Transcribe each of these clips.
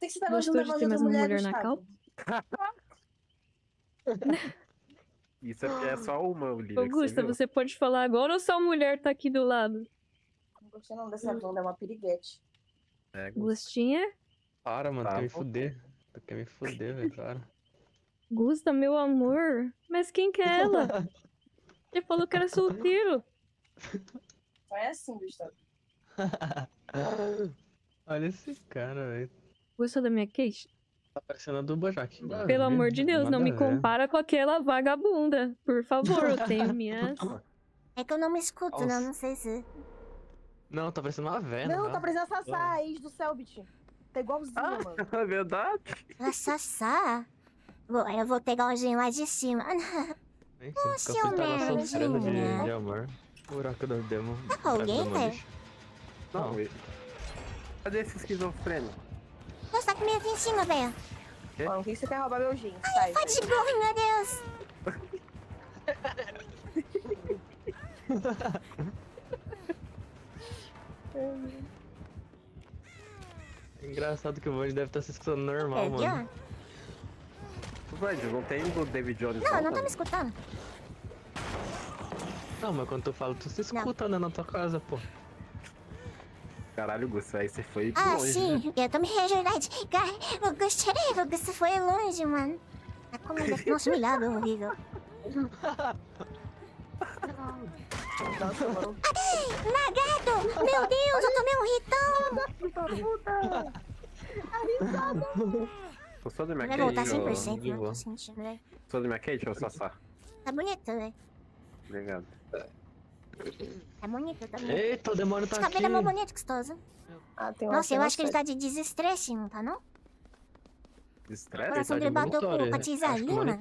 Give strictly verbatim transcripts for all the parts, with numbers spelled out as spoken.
Tem que se dar mais uma mulher, mulher na calça. Isso é só uma, Olivia. Augusta, você, você pode falar agora ou só a mulher tá aqui do lado? Não gostei não dessa bunda, é uma piriguete. É, Gustinha? Para, mano, tu quer me fuder. Tu quer me fuder, velho, claro. Gusta, meu amor. Mas quem que é ela? Você falou que era solteiro. Não é assim, Gustavo. Olha esse cara, velho. Gostou da minha queixa? Tá parecendo a do Bojack. Pelo velho, amor de Deus, não me compara velho. com aquela vagabunda. Por favor, eu tenho minhas... É que eu não me escuto, né? Não sei se... Não, tá parecendo uma velha. Não, não, tá parecendo a Sassá, a ex do Selbit. Tá igualzinho, ah, mano. É verdade? A Sassá? Bom, eu vou pegar o genho lá de cima. Poxa, eu mesmo. De, de amor. Buraco do demo. Ah, alguém, velho? Não, não. Cadê esse esquizofrênico? Nossa, tá com minha vida em cima, velho. Mano, o que você quer roubar meu genho? Ai, tá de burro, meu Deus. É engraçado que o Bond deve estar se escutando normal, é, mano. Bond, não tem o David Jones. Não, não, não tá me escutando. Não, mas quando tu fala, tu se escuta, não. né, na tua casa, pô. Caralho, Gusto, aí você foi ah, longe, sim, né? Eu tô me rejuvenescendo. Eu gostaria, Gusto, foi longe, mano. A comida é consumilável, horrível. Lagado! Meu Deus, eu tomei um ritão! Tô só de minha Kate, eu tô sentindo, velho. Só de minha Kate ou Sassá? Tá bonito, velho. Obrigado. Tá bonito, tá bonito. Eita, o demônio tá aqui. Esse cabelo é mó bonito, gostoso. Ah, tem Nossa, eu acho que ele tá de desestresse, não tá, não? Desestresse? O coração dele bateu com patizalina.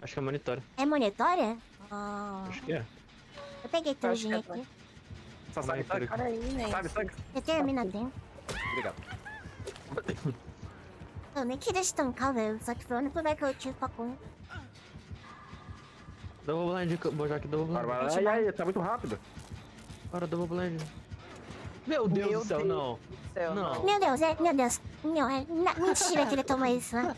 Acho que é monitória. É monitória? Oh. Acho que é. Eu peguei teu gin aqui. Só sai, sai. Sabe, sai. Eu tenho a mina dentro. Obrigado. Eu nem queria estancar, velho. Só que foi o único velho que eu tive pra comer. Double blind, Bojack, double blind. Bora, ai, ai, tá muito rápido. Bora, double blind. Meu Deus meu do céu, Deus não. Céu, não. não. Meu Deus, é, meu Deus. Não, é na... mentira que ele tomou isso, né?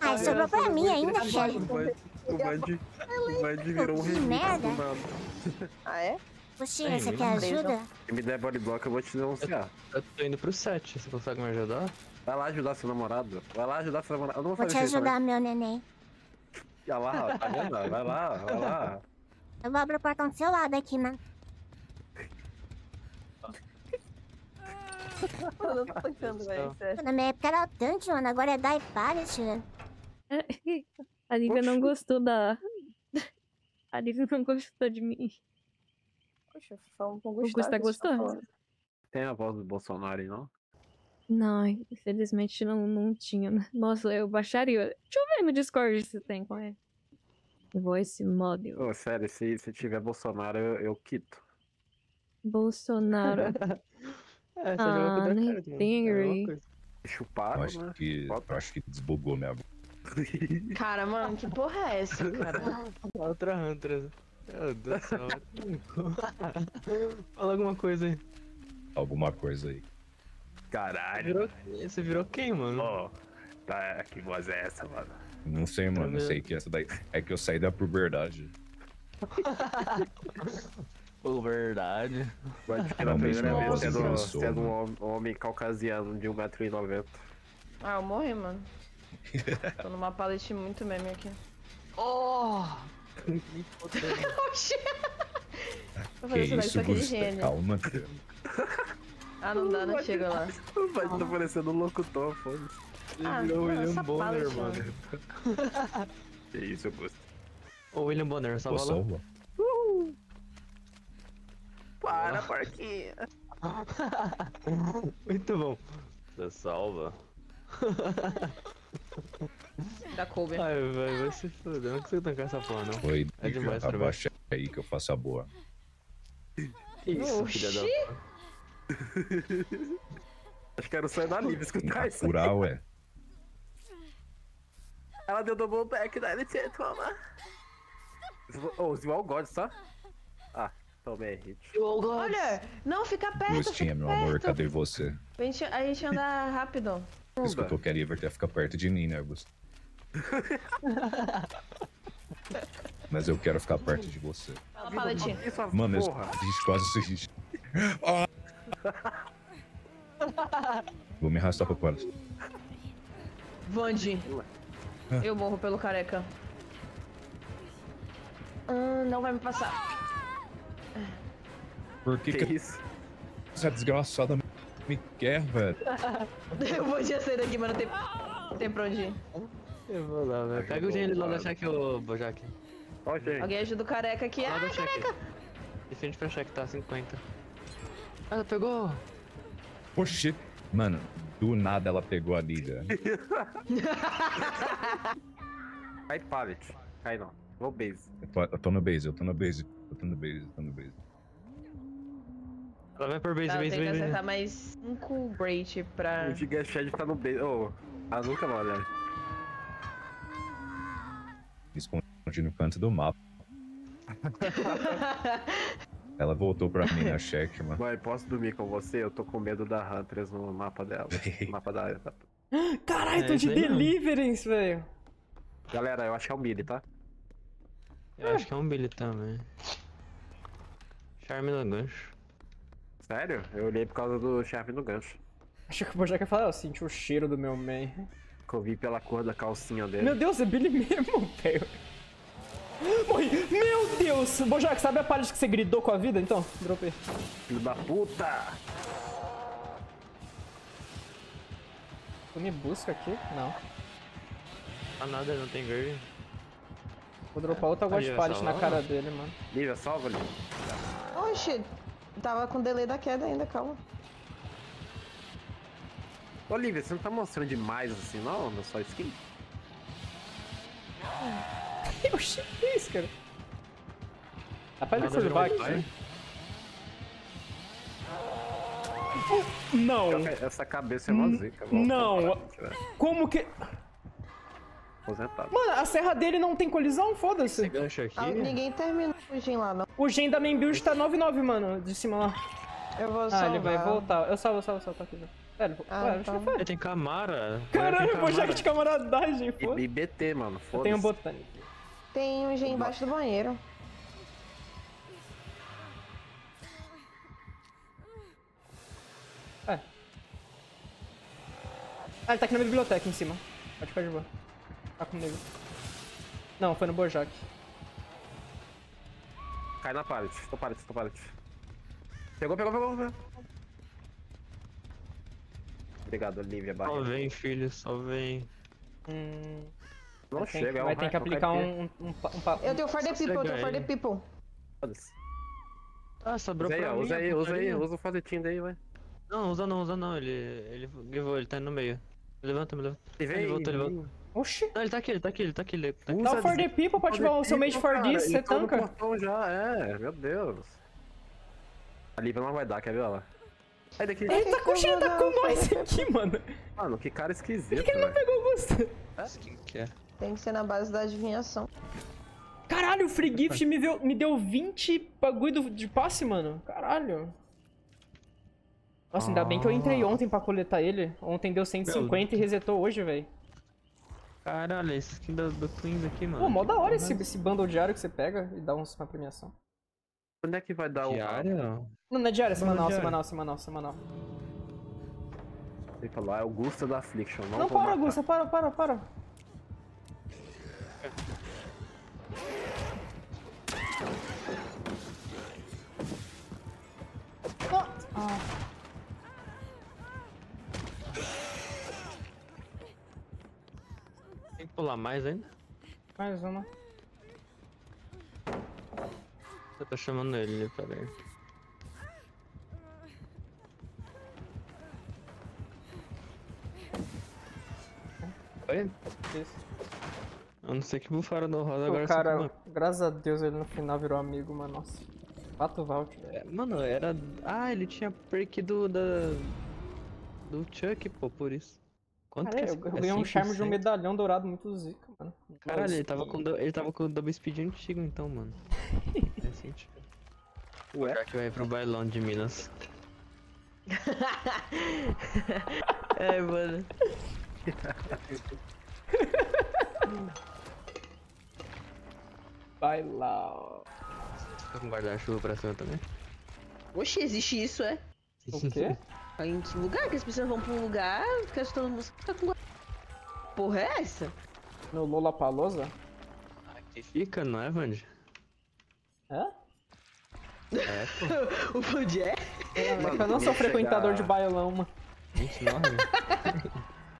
Ah, sobrou pra mim ainda, velho. O Bud virou um remédio. Ah, é? Puxinha, você quer ajuda? Se me der body block, eu vou te denunciar. Eu, eu tô indo pro set, você consegue me ajudar? Vai lá ajudar seu namorado. Vai lá ajudar seu namorado. Eu não vou, vou fazer te ajudar, também. meu neném. Vai lá, tá vendo? Vai lá, vai lá. Eu vou abrir o portão do seu lado aqui, mano. Eu não tô tocando, velho. Na minha época era o tanque, mano. Agora é die pallet, velho. A Lívia não gostou da... A Lívia não gostou de mim. Poxa, eu falo com o Gustavo. O Gustavo gostou? Tem a voz do Bolsonaro, não? Não, infelizmente não, não tinha. Nossa, eu baixaria. Deixa eu ver no Discord se tem, qual é? Voice model. Ô, sério, se, se tiver Bolsonaro, eu, eu quito. Bolsonaro. É, você ah, joga nem tem. Chuparam, acho né? Que, eu acho que desbugou minha boca. Cara, mano, que porra é essa, cara? Outra Huntress. Meu Deus do céu. Fala alguma coisa aí. Alguma coisa aí. Caralho. Você virou, você virou quem, mano? Oh, tá, que voz é essa, mano? Não sei, mano. Não sei que essa daí. É que eu saí da puberdade. Puberdade. Pode tirar a primeira vez sendo, sendo um homem caucasiano de um metro e noventa. Ah, eu morri, mano. Tô numa palete muito meme aqui. Oh! Vou fazer isso, isso daquele gênio. Calma, ah, não dá, não, não chega lá. Mas tá parecendo um locutor, foda. Ah, virou o William Bonner, mano. Que isso, eu gosto. Ô, William Bonner, salva lá. Uh! Para, porquinha. Muito bom. Você salva. Da Kobe. Ai, velho, vai se fuder. Não consigo tancar essa porra, não. Oi, é demais, cara. Abaixa aí que eu faço a boa. Isso, filha da puta. Acho que era o sonho da Lívia escutar isso. Natural, é. Ela deu double back da L T, toma. Oh, os igual gods, tá? Ah, Tomei hit. Olha, não, fica perto, Lucinha, fica meu perto. Amor, cadê você? A gente, a gente anda rápido. Isso que eu queria ver, é ficar perto de mim, né, Augusto? Mas eu quero ficar perto de você. Fala, Paladinho. Mano, eu quase se... Vou me arrastar pra fora. Vandy. Ah. Eu morro pelo careca. Hum, não vai me passar. Por que que, que isso? Essa desgraçada me, me quer, velho. Eu vou já sair daqui, mas não tem, não tem pra onde ir. Eu vou lá, velho. Pega o gênio lá da check, ô Bojack. Okay. Alguém ajuda o careca aqui. Ah, ai, careca! Defende pra check, tá? cinquenta. Ela pegou. Oxi. Mano, do nada ela pegou a liga. Cai pallet. Cai não. Vou base. Eu tô, eu tô no base, eu tô no base. Eu tô no base, eu tô no base. Ela vai por base, tá, base, base. Eu tenho que acertar mais cinco braid pra... O Gigashad tá no base. Oh, ela nunca vai olhar. Escondi no canto do mapa. Ela voltou pra mim na check, mano. Vai, posso dormir com você? Eu tô com medo da Huntress no mapa dela. No mapa da área. Caralho, é, tô de Deliverance, velho. Galera, eu acho que é o Billy, tá? Eu acho que é um Billy também. Charme no gancho. Sério? Eu olhei por causa do Charme no gancho. Acho que o Bojack ia falar, eu senti o cheiro do meu man. Que eu vi pela cor da calcinha dele. Meu Deus, é Billy mesmo, velho. Morri. Meu Deus! Bojack, sabe a parte que você gritou com a vida, então? Dropei. Filho da puta! Tu me busca aqui? Não. Ah, nada, não tem verde. Vou dropar outra watch pallet na cara dele, mano. Lívia, salva, Lívia. Oxi, tava com delay da queda ainda, calma. Ô, Lívia, você não tá mostrando demais assim, não? Na sua skin? Eu cheguei isso, cara. Dá pra ele curvar aqui? Não. Essa cabeça é uma zica. Não. Como que... Mano, a serra dele não tem colisão? Foda-se. Esse gancho aqui... Ah, ninguém terminou o gen lá, não. O gen da main build tá nove nove, mano, de cima lá. Eu vou salvar. Ah, ele vai voltar. Eu salvo, eu salvo, eu salvo. Tá aqui, velho. Velho, ah, ué, então. Acho que tem Camara. Caralho, tem Bojack de camaradagem, foda-se. E B T, mano, foda-se. Tem um botânico. Tem um gen embaixo do banheiro. É. Ah, ele tá aqui na biblioteca, em cima. Pode ficar de boa. Tá comigo. Não, foi no Bojack. Cai na pallet. Tô pallet, tô pallet. Pegou, pegou, pegou, pegou. Obrigado, Olivia. Só vem, filho, só vem. Hum... Não chega, que, é um vai ter que aplicar um, um, um, um papo. Eu tenho for the people, eu tenho for the people. Foda-se. Ah, sobrou pra mim. Usa aí, usa aí, usa o fadetinho daí, vai. Não, usa não, usa não. Ele, ele, ele, ele tá no meio. Levanta, me levanta. Ele, ele volta, ele volta. Oxi. Não, ele tá aqui, ele tá aqui, ele tá aqui. Ele tá aqui. Dá o for the people pra ativar o seu mage for this, você tanca. Ele tá no portão já, é, meu Deus. A Lívia não vai dar, quer ver ela? Sai daqui. Ele tá com cheio, tá com nós aqui, mano. Mano, que cara esquisito. Por que ele não pegou você? É? Tem que ser na base da adivinhação. Caralho, o free gift me deu, me deu vinte bagulho de passe, mano. Caralho. Nossa, ainda bem que eu entrei ontem pra coletar ele. Ontem deu cento e cinquenta e resetou hoje, velho. Caralho, esse skin do, do Twins aqui, mano. Pô, mó da hora esse, esse bundle diário que você pega e dá uns, uma premiação. Quando é que vai dar o... Diário? Não, não é diário, é semanal, semanal, semanal, semanal. Ele falou, é o Gusta da Affliction. Não, não para, Gusta, para, para, para. Ah. Pular mais ainda? Mais uma. Você tá chamando ele, né? Peraí. Oi? Eu não sei que bufaram no roda agora. Cara, graças a Deus ele no final virou amigo, mano. Nossa. Pato Valt. É, mano, era. Ah, ele tinha perk do. Da... Do Chuck, pô, por isso. Quanto cara, que é, eu ganhei é um charme de um medalhão dourado muito zica, mano. Caralho, ele tava, com do, ele tava com o double speed antigo então, mano. É assim, tipo... Ué? Bojack vai pro bailão de Minas. Ai, mano. Vai lá. Tá com guarda-chuva pra cima também? Oxe, existe isso, é? O quê? Em que lugar? Que as pessoas vão pra um lugar, fica todo mundo tá com guarda-chuva. Porra, é essa? No Lola Palosa? Aqui fica, não é, Vandy? Hã? É, pô. O Bojack? É, mano, eu não sou frequentador chegar... de bailão, mano. Gente, não,